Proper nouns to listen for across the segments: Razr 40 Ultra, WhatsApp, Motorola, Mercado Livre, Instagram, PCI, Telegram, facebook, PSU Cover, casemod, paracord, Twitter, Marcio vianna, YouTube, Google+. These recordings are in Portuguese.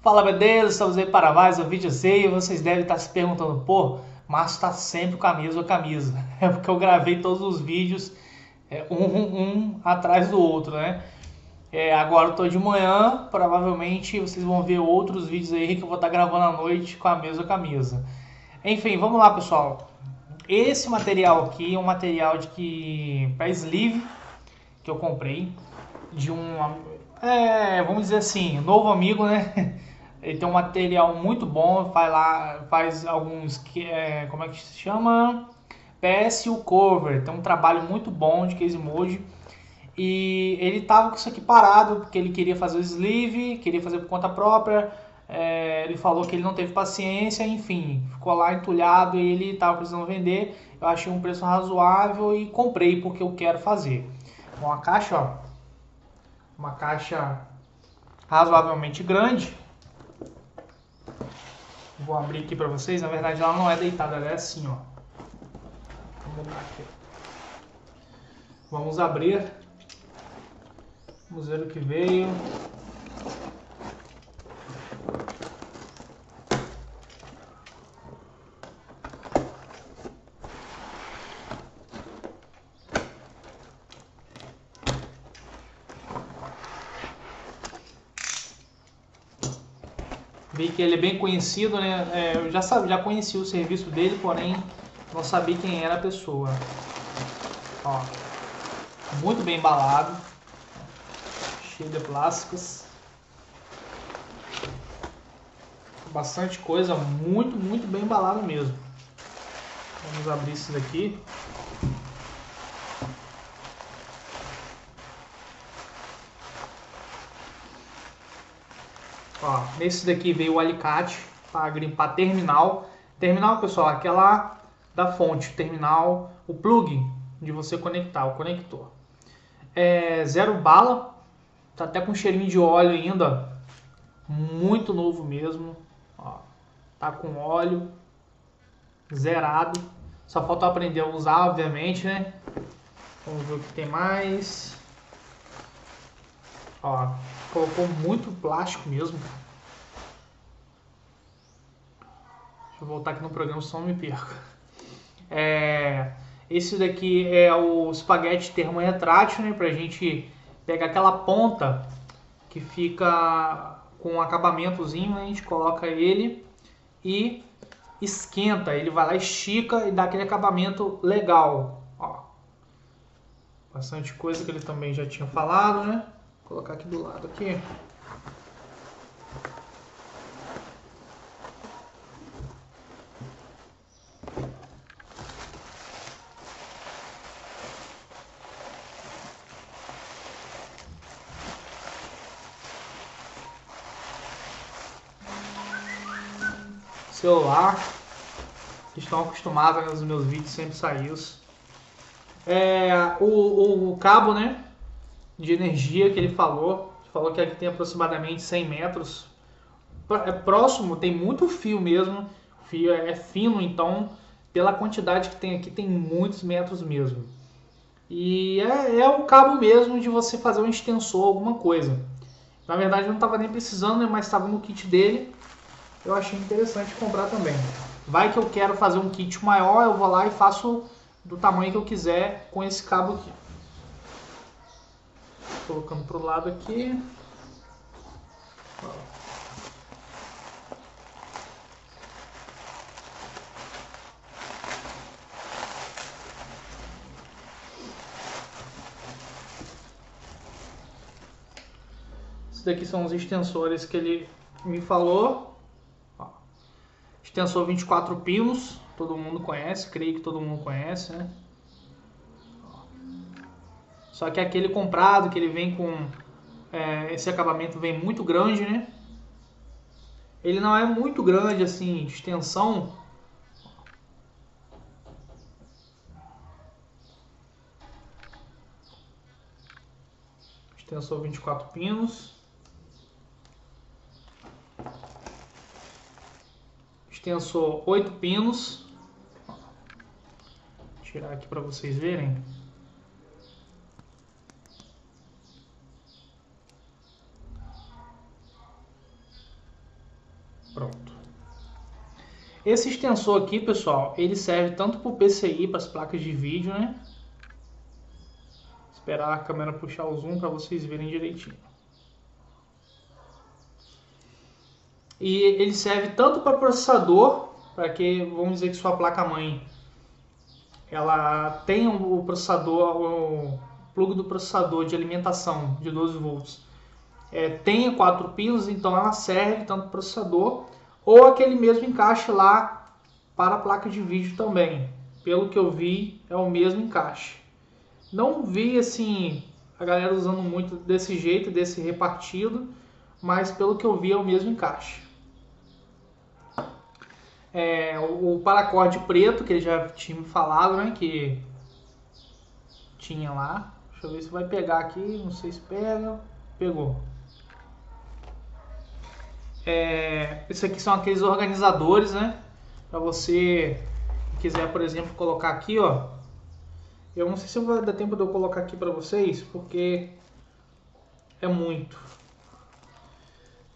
Fala, beleza? Estamos aí para mais um vídeo. Eu sei, vocês devem estar se perguntando, pô, Márcio está sempre com a mesma camisa. É porque eu gravei todos os vídeos um atrás do outro, né? Agora eu estou de manhã, provavelmente vocês vão ver outros vídeos aí que eu vou estar gravando à noite com a mesma camisa. Enfim, vamos lá, pessoal. Esse material aqui é um material de que para sleeve que eu comprei de um... vamos dizer assim, novo amigo, né? Ele tem um material muito bom, faz alguns, como é que se chama? PSU Cover, tem um trabalho muito bom de case mode. E ele tava com isso aqui parado, porque ele queria fazer o sleeve, queria fazer por conta própria. Ele falou que ele não teve paciência, enfim, ficou lá entulhado e ele tava precisando vender. Eu achei um preço razoável e comprei porque eu quero fazer. Bom, a caixa, ó. Uma caixa razoavelmente grande. Vou abrir aqui para vocês. Na verdade, ela não é deitada, ela é assim, ó. Vamos abrir. Vamos ver o que veio. Vi que ele é bem conhecido, né? Eu já conheci o serviço dele, porém não sabia quem era a pessoa. Ó, muito bem embalado, cheio de plásticos, bastante coisa, muito bem embalado mesmo. Vamos abrir isso daqui. Ó, nesse daqui veio o alicate para grimpar terminal. Terminal, pessoal, aquela da fonte. Terminal, o plug de você conectar, o conector. Zero bala. Tá até com cheirinho de óleo ainda. Muito novo mesmo. Ó, tá com óleo. Zerado. Só falta aprender a usar, obviamente, né? Vamos ver o que tem mais. Ó, colocou muito plástico mesmo. Deixa eu voltar aqui no programa, senão não me perco. Esse daqui é o espaguete termorretrátil, né? Pra gente pegar aquela ponta que fica com um acabamentozinho, né? A gente coloca ele e esquenta. Ele vai lá, estica e dá aquele acabamento legal. Ó, bastante coisa que ele também já tinha falado, né? Vou colocar aqui do lado aqui. Celular. Estão acostumados nos meus vídeos, sempre sai isso. O cabo, né? De energia que ele falou que aqui tem aproximadamente 100 metros, é próximo, tem muito fio mesmo, o fio é fino, então pela quantidade que tem aqui tem muitos metros mesmo. E é o cabo mesmo de você fazer um extensor, alguma coisa. Na verdade eu não estava nem precisando, né, mas estava no kit dele, eu achei interessante comprar também. Vai que eu quero fazer um kit maior, eu vou lá e faço do tamanho que eu quiser com esse cabo aqui. Colocando pro lado aqui. Esses daqui são os extensores que ele me falou. Ó. Extensor 24 pinos, todo mundo conhece, creio que todo mundo conhece, né? Só que aquele comprado, que ele vem com... esse acabamento vem muito grande, né? Ele não é muito grande, assim, de extensão. Extensor 24 pinos. Extensor 8 pinos. Vou tirar aqui para vocês verem. Pronto. Esse extensor aqui, pessoal, ele serve tanto para o PCI, para as placas de vídeo, né? Esperar a câmera puxar o zoom para vocês verem direitinho. E ele serve tanto para processador, para que, vamos dizer que sua placa-mãe, ela tem o processador, o plug do processador de alimentação de 12 volts, tenha 4 pinos, então ela serve tanto para processador, ou aquele mesmo encaixe lá para a placa de vídeo também. Pelo que eu vi, é o mesmo encaixe. Não vi assim a galera usando muito desse jeito, desse repartido, mas pelo que eu vi é o mesmo encaixe. O paracord preto que ele já tinha me falado, né, que tinha lá. Deixa eu ver se vai pegar aqui, não sei se pega. Pegou. Isso aqui são aqueles organizadores, né, para você quiser, por exemplo, colocar aqui, ó. Eu não sei se vai dar tempo de eu colocar aqui para vocês, porque é muito.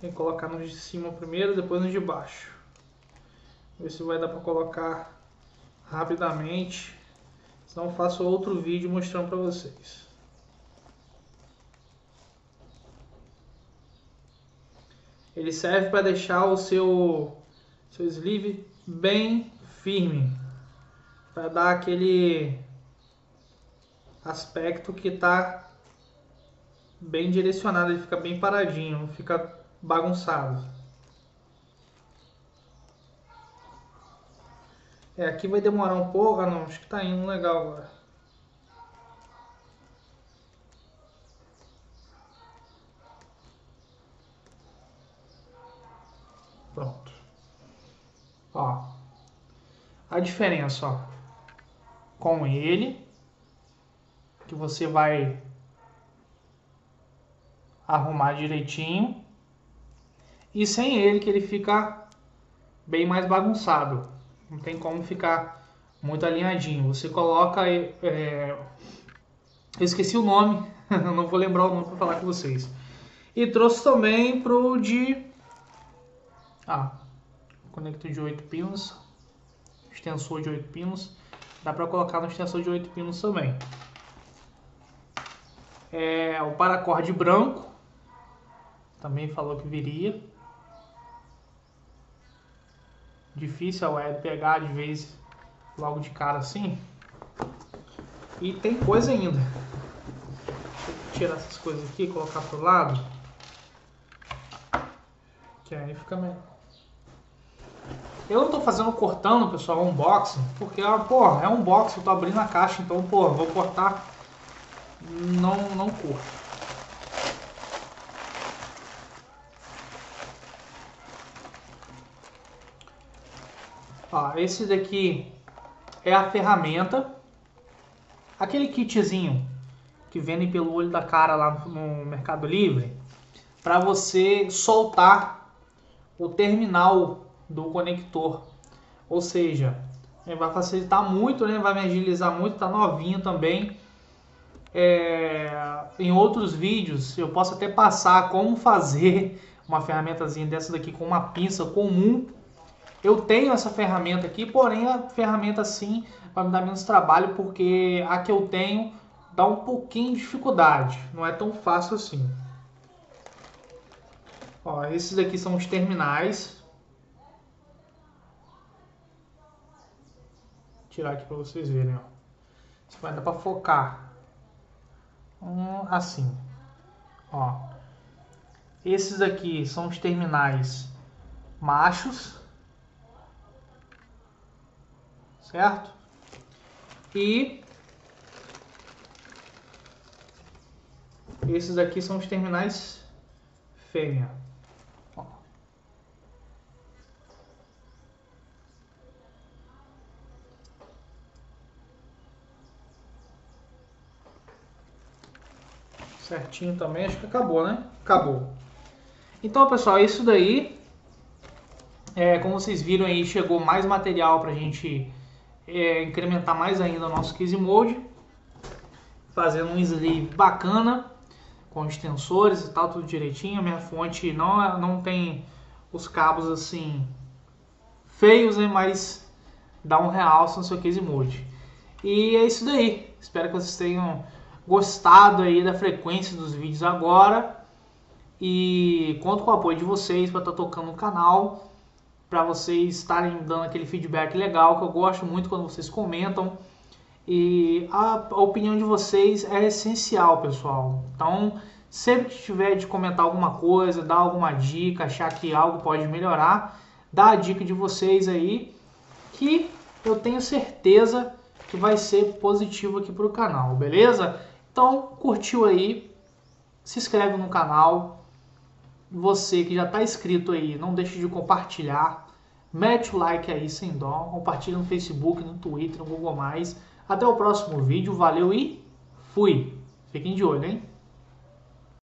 Tem que colocar nos de cima primeiro, depois nos de baixo. Ver se vai dar para colocar rapidamente. Senão eu faço outro vídeo mostrando para vocês. Ele serve para deixar o seu sleeve bem firme, para dar aquele aspecto que tá bem direcionado, ele fica bem paradinho, não fica bagunçado. Aqui vai demorar um pouco, não, acho que tá indo legal agora. Pronto. Ó, a diferença, ó, com ele, que você vai arrumar direitinho, e sem ele, que ele fica bem mais bagunçado, não tem como ficar muito alinhadinho. Você coloca, eu esqueci o nome, não vou lembrar o nome para falar com vocês. E trouxe também pro conector de 8 pinos, extensor de 8 pinos, dá para colocar no extensor de 8 pinos também. O paracord branco também falou que viria. Difícil é pegar de vez logo de cara assim. E tem coisa ainda. Deixa eu tirar essas coisas aqui e colocar pro lado, que aí fica melhor. Eu não tô fazendo cortando, pessoal, unboxing, porque é unboxing, eu tô abrindo a caixa, então vou cortar. Não curto. Ó, esse daqui é a ferramenta. Aquele kitzinho que vende pelo olho da cara lá no Mercado Livre, para você soltar o terminal do conector. Ou seja, vai facilitar muito, né? Vai me agilizar muito, tá novinho também. Em outros vídeos eu posso até passar como fazer uma ferramentazinha dessa daqui com uma pinça comum. Eu tenho essa ferramenta aqui, porém a ferramenta assim vai me dar menos trabalho, porque a que eu tenho dá um pouquinho de dificuldade, não é tão fácil assim. Ó, esses daqui são os terminais. Vou tirar aqui para vocês verem, ó. Isso vai dar para focar. Assim, ó, esses aqui são os terminais machos, certo? E esses aqui são os terminais fêmea. Ó. Certinho também, acho que acabou, né? Acabou. Então, pessoal, é isso daí. Como vocês viram aí, chegou mais material para a gente incrementar mais ainda o nosso case mode, fazendo um sleeve bacana, com extensores e tal, tudo direitinho. A minha fonte não tem os cabos assim feios, né? Mas dá um realce no seu case mode. E é isso daí. Espero que vocês tenham gostado aí da frequência dos vídeos agora. E conto com o apoio de vocês para estar tocando o canal, para vocês estarem dando aquele feedback legal, que eu gosto muito quando vocês comentam. E a opinião de vocês é essencial, pessoal. Então, sempre que tiver de comentar alguma coisa, dar alguma dica, achar que algo pode melhorar, dá a dica de vocês aí, que eu tenho certeza que vai ser positivo aqui para o canal, beleza? Então, curtiu aí, se inscreve no canal. Você que já está inscrito aí, não deixe de compartilhar. Mete o like aí sem dó. Compartilha no Facebook, no Twitter, no Google+. Até o próximo vídeo. Valeu e fui. Fiquem de olho, hein?